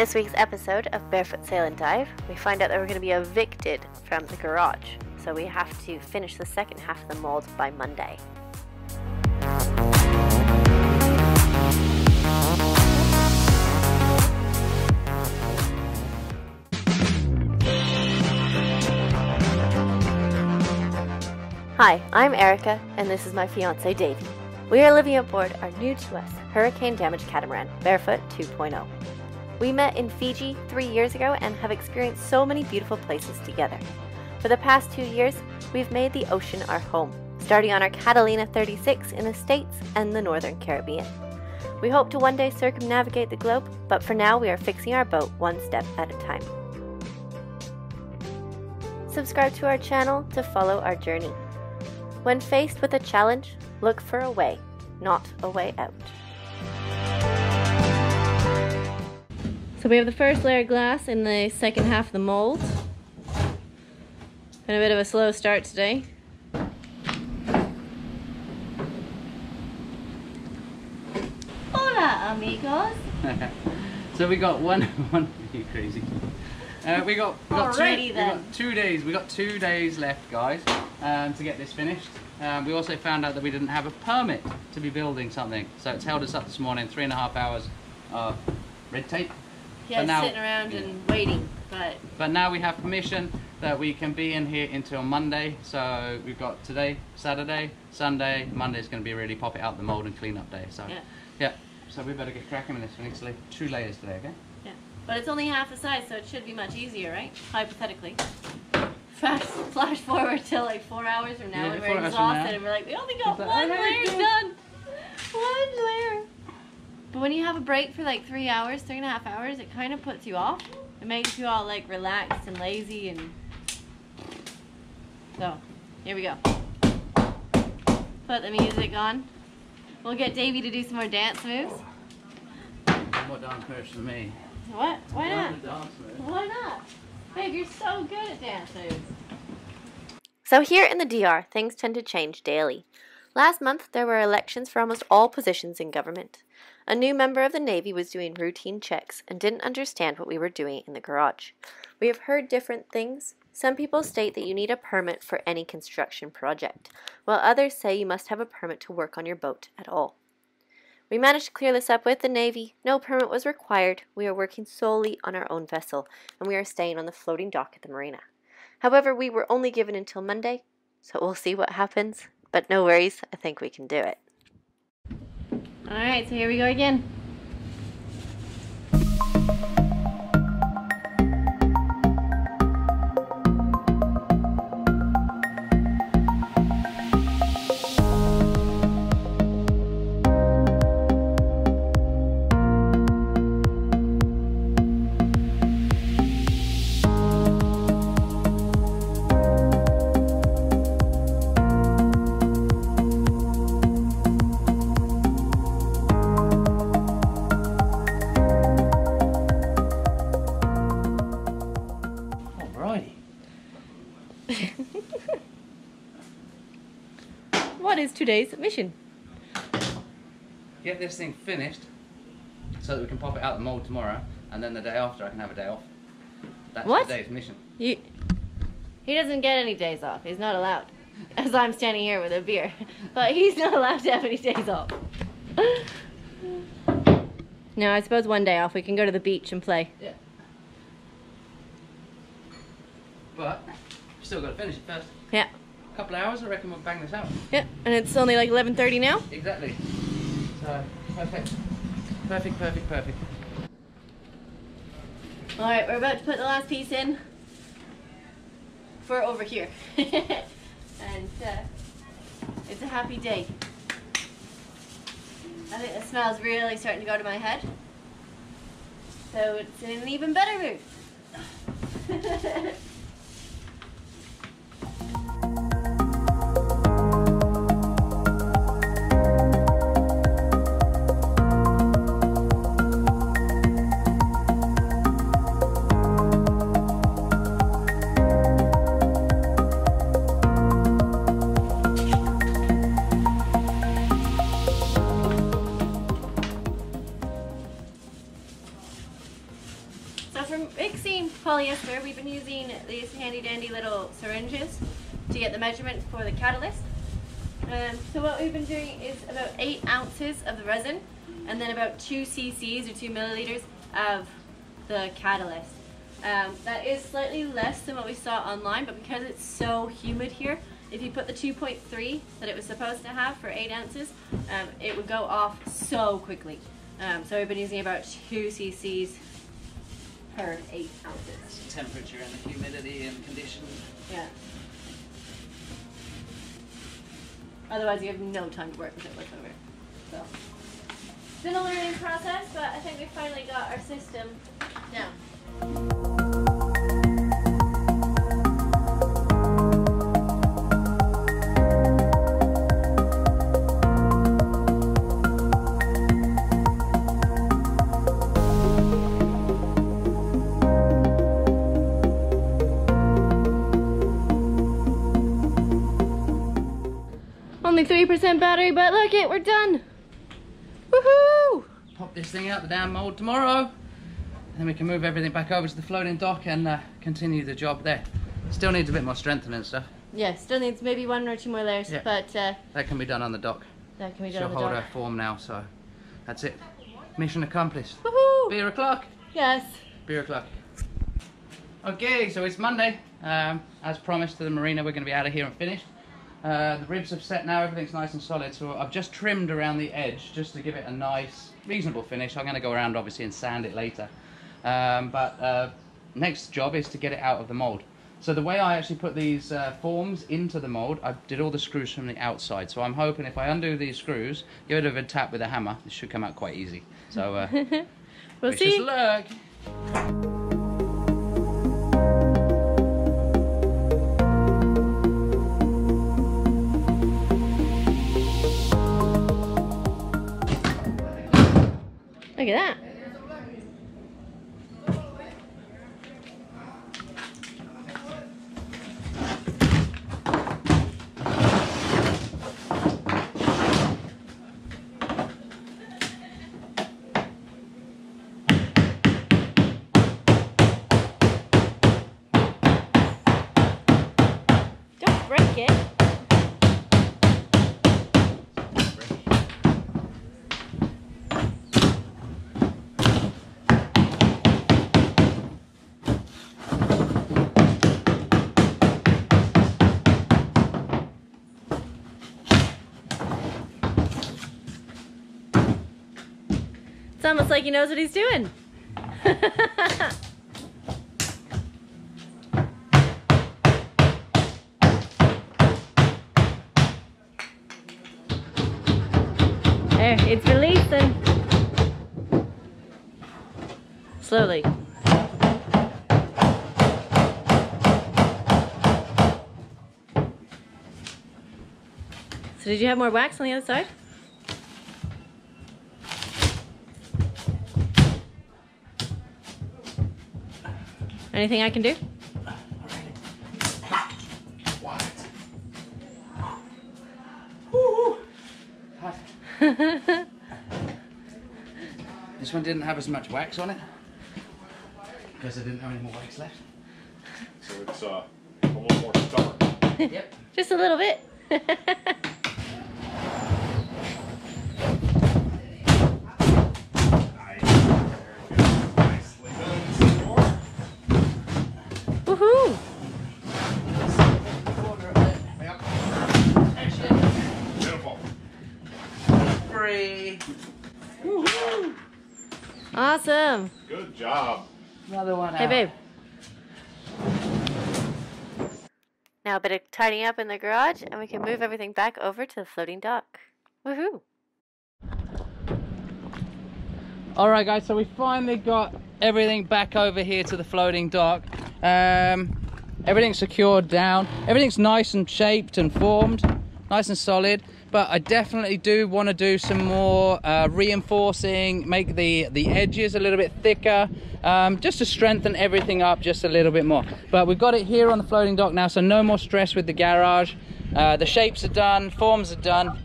this week's episode of Barefoot Sail and Dive, we find out that we're going to be evicted from the garage, so we have to finish the second half of the mold by Monday. Hi, I'm Erica, and this is my fiancé Davy. We are living aboard our new to us hurricane-damaged catamaran, Barefoot 2.0. We met in Fiji 3 years ago and have experienced so many beautiful places together. For the past 2 years, we've made the ocean our home, starting on our Catalina 36 in the States and the Northern Caribbean. We hope to one day circumnavigate the globe, but for now we are fixing our boat one step at a time. Subscribe to our channel to follow our journey. When faced with a challenge, look for a way, not a way out. So we have the first layer of glass in the second half of the mold. Been a bit of a slow start today. Hola, amigos. So we got one you crazy. We got two days left, guys, to get this finished. We also found out that we didn't have a permit to be building something, so it's held us up this morning. 3.5 hours of red tape. Yeah, now, sitting around and waiting, but now we have permission that we can be in here until Monday. So we've got today, Saturday, Sunday. Monday's going to be really pop it out the mold and clean up day. So yeah. So we better get cracking on this one. It's like 2 layers today, okay? But it's only half the size, so it should be much easier, right? Hypothetically. Flash forward till like 4 hours from now, and we're exhausted and we're like, we only got one layer done. One layer. But when you have a break for like 3 hours, 3.5 hours, it kind of puts you off. It makes you all like relaxed and lazy, and so here we go. Put the music on. We'll get Davy to do some more dance moves. What dance moves for me? What? Why not? Why not? Babe, you're so good at dancing. So here in the DR, things tend to change daily. Last month, there were elections for almost all positions in government. A new member of the Navy was doing routine checks and didn't understand what we were doing in the garage. We have heard different things. Some people state that you need a permit for any construction project, while others say you must have a permit to work on your boat at all. We managed to clear this up with the Navy. No permit was required. We are working solely on our own vessel, and we are staying on the floating dock at the marina. However, we were only given until Monday, so we'll see what happens. But no worries, I think we can do it. All right, so here we go again. What is today's mission? Get this thing finished so that we can pop it out the mold tomorrow, and then the day after I can have a day off. That's today's mission. He doesn't get any days off. He's not allowed. As I'm standing here with a beer. But he's not allowed to have any days off. No, I suppose one day off we can go to the beach and play. Yeah. But we've still got to finish it first. Yeah. A couple of hours, I reckon we'll bang this out. Yeah, and it's only like 11:30 now. Exactly. So, perfect. Perfect, perfect, perfect. All right, we're about to put the last piece in for over here. And it's a happy day. I think the smell's really starting to go to my head. So it's in an even better mood. canister, we've been using these handy dandy little syringes to get the measurements for the catalyst. So what we've been doing is about 8 ounces of the resin and then about 2 cc's or 2 milliliters of the catalyst. That is slightly less than what we saw online, but because it's so humid here, if you put the 2.3 that it was supposed to have for 8 ounces, it would go off so quickly. So we've been using about 2 cc's per 8 ounces. That's the temperature and the humidity and condition. Yeah. Otherwise you have no time to work with it whatsoever. So it's been a learning process, but I think we finally got our system down. Only 3% battery, but look it, we're done. Woohoo! Pop this thing out the damn mold tomorrow, and then we can move everything back over to the floating dock and continue the job there. Still needs a bit more strengthening and stuff. Yeah, still needs maybe 1 or 2 more layers, yeah. But that can be done on the dock. That can be done on the dock. She'll hold her form now, so that's it. Mission accomplished. Woohoo! Beer o'clock. Yes. Beer o'clock. Okay, so it's Monday. As promised to the marina, we're going to be out of here and finished. The ribs have set now, everything's nice and solid, so I've just trimmed around the edge just to give it a nice, reasonable finish. I'm going to go around obviously and sand it later. But next job is to get it out of the mould. So the way I actually put these forms into the mould, I did all the screws from the outside. So I'm hoping if I undo these screws, give it a bit of a tap with a hammer, it should come out quite easy. So we'll see. Just look. Look at that. Don't break it. It's almost like he knows what he's doing. There, it's releasing. Slowly. So did you have more wax on the other side? Anything I can do? What? Woo! This one didn't have as much wax on it because I didn't have any more wax left. So it's a little more stubborn. Yep. Just a little bit. Awesome. Good job. Another one out. Hey, babe. Now a bit of tidying up in the garage, and we can move everything back over to the floating dock. Woohoo! Alright, guys, so we finally got everything back over here to the floating dock. Everything's secured down. Everything's nice and shaped and formed. Nice and solid. But I definitely do want to do some more reinforcing, make the edges a little bit thicker, just to strengthen everything up just a little bit more. But we've got it here on the floating dock now, so no more stress with the garage. The shapes are done, forms are done.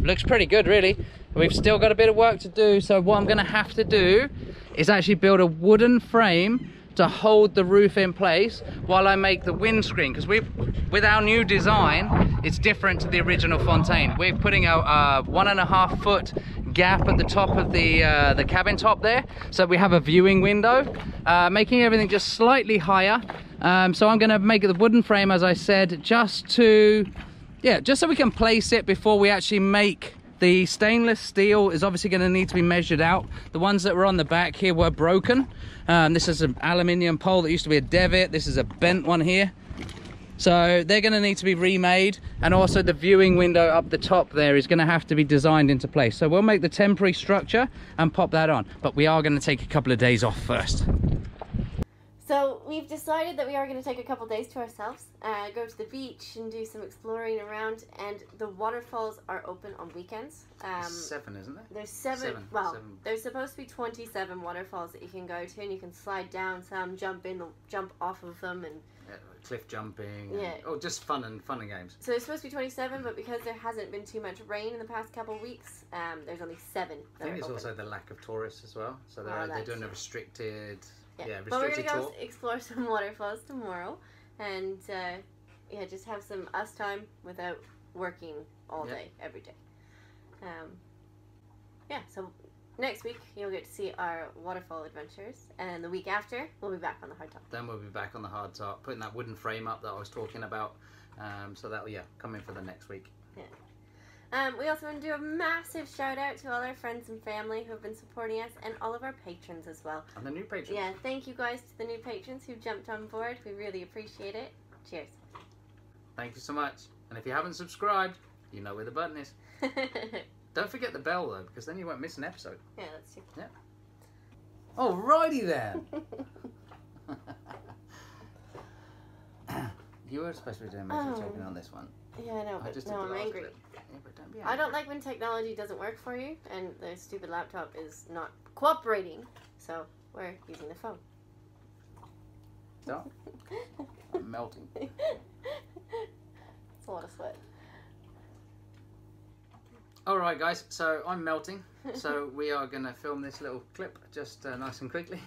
Looks pretty good, really. We've still got a bit of work to do, so what I'm going to have to do is actually build a wooden frame to hold the roof in place while I make the windscreen, because with our new design, it's different to the original Fontaine. We're putting a 1.5 foot gap at the top of the cabin top there, so we have a viewing window, making everything just slightly higher. So I'm going to make it the wooden frame, as I said, just so we can place it before we actually make. The stainless steel is obviously going to need to be measured out. The ones that were on the back here were broken. This is an aluminium pole that used to be a Davy. This is a bent one here. So they're going to need to be remade. And also the viewing window up the top there is going to have to be designed into place. So we'll make the temporary structure and pop that on. But we are going to take a couple of days off first. So we've decided that we are going to take a couple days to ourselves, go to the beach and do some exploring around, and the waterfalls are open on weekends. Seven, isn't there? There's seven. There's supposed to be 27 waterfalls that you can go to, and you can slide down some, jump off of them, and cliff jumping, and, just fun and games. So there's supposed to be 27, but because there hasn't been too much rain in the past couple of weeks, there's only 7 that I think it's also the lack of tourists as well, so they're doing a restricted... Yeah, but we're going to go explore some waterfalls tomorrow and just have some us time without working all day, every day. So next week you'll get to see our waterfall adventures, and the week after we'll be back on the hardtop. Then we'll be back on the hardtop, putting that wooden frame up that I was talking about, so that'll, come in for the next week. Yeah. We also want to do a massive shout out to all our friends and family who have been supporting us, and all of our patrons as well. And the new patrons. Yeah, thank you guys to the new patrons who jumped on board. We really appreciate it. Cheers. Thank you so much. And if you haven't subscribed, you know where the button is. Don't forget the bell though, because then you won't miss an episode. Yeah, that's true. Yeah. Alrighty then. You were supposed to be doing most talking on this one. Yeah, I know, but now I'm angry. Yeah, but don't be angry. I don't like when technology doesn't work for you, and the stupid laptop is not cooperating, so we're using the phone. Don't. I'm melting. It's a lot of sweat. Alright guys, so I'm melting, so we are going to film this little clip just nice and quickly.